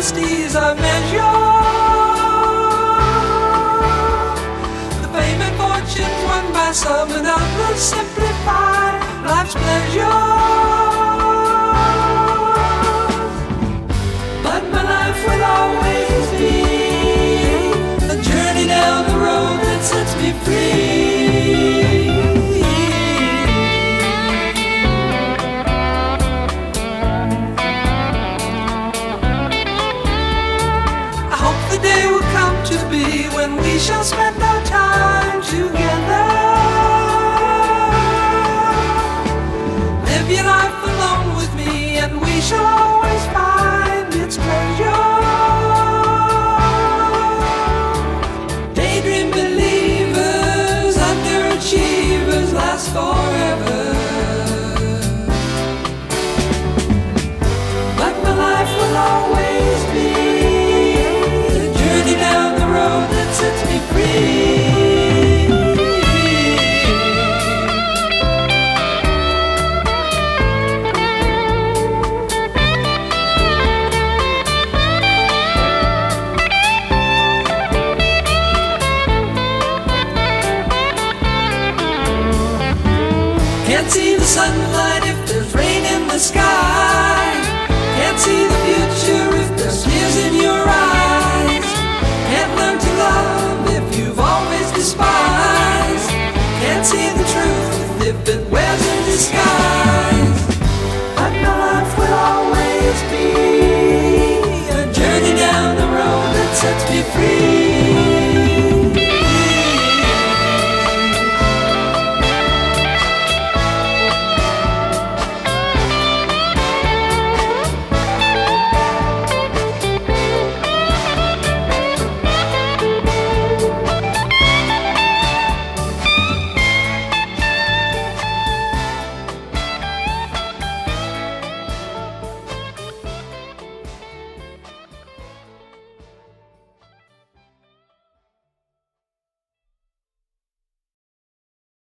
dynasties I measure, the fame and fortune won by some and others simplify life's pleasure. But my life will always be a journey down the road that sets me free. When we shall spend our time together, live your life alone with me, and we shall always find its pleasure. Daydream believers, underachievers last forever. But my life will always be sets me free. Can't see the sunlight if there's rain in the sky. Can't see the future if there's tears in your eyes. Can't learn to love if you've always despised. Can't see the truth if it wears in disguise. But my life will always be a journey down the road that sets me free.